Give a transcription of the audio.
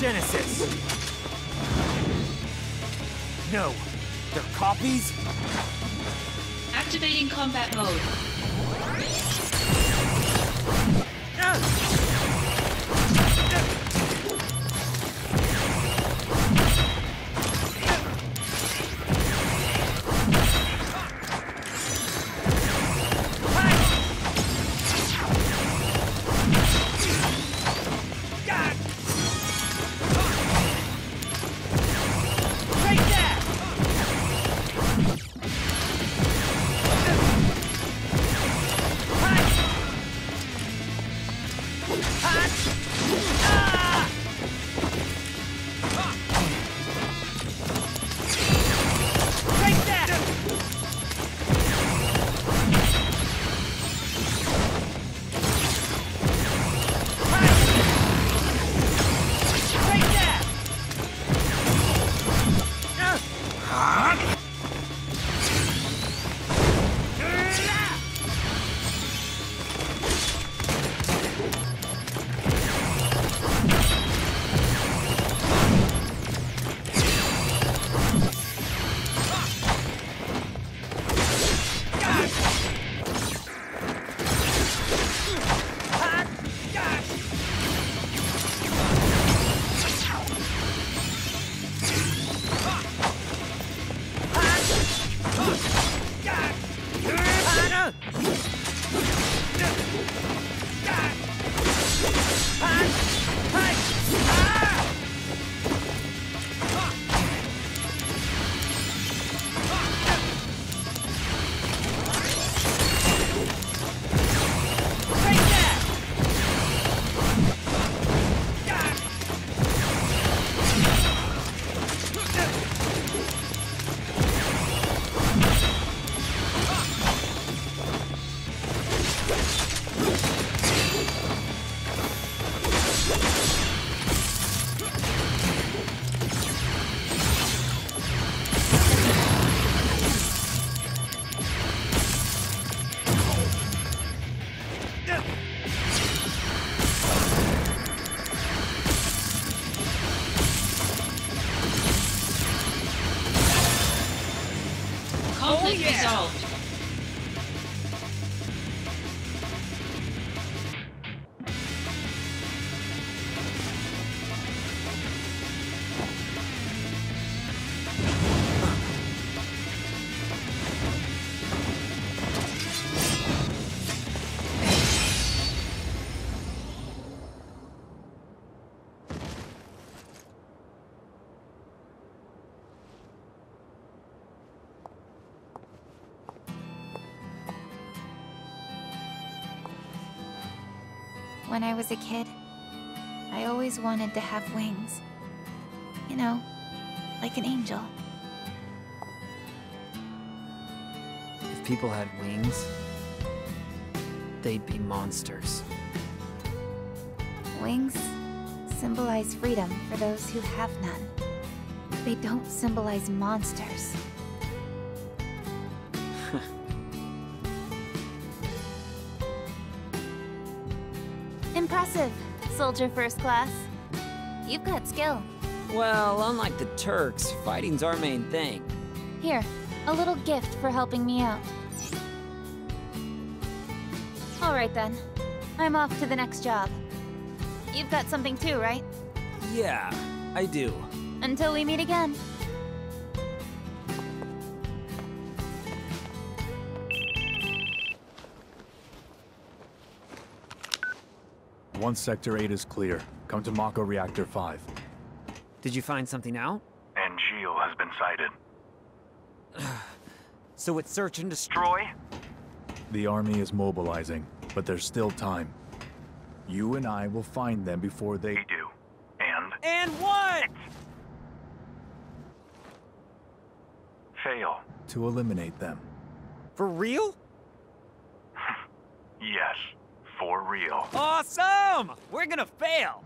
Genesis. No, they're copies. Activating combat mode. When I was a kid, I always wanted to have wings. You know, like an angel. If people had wings, they'd be monsters. Wings symbolize freedom for those who have none. They don't symbolize monsters. Impressive, soldier first class. You've got skill. Well, unlike the Turks, fighting's our main thing. Here, a little gift for helping me out. All right then, I'm off to the next job. You've got something too, right? Yeah, I do. Until we meet again. Once Sector 8 is clear, come to Mako Reactor 5. Did you find something out? And Geo has been sighted. So it's search and destroy? The army is mobilizing, but there's still time. You and I will find them before they do. And what? Fail. To eliminate them. For real? Yes. For real. Awesome! We're gonna fail!